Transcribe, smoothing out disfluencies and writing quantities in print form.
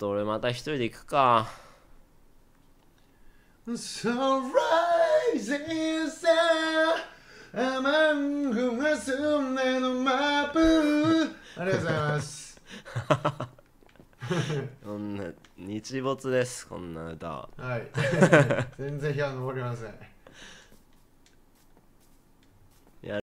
と俺また一人で行くか。ありがとうございます。こんな日没です、こんな歌は。はい。全然日は昇りません。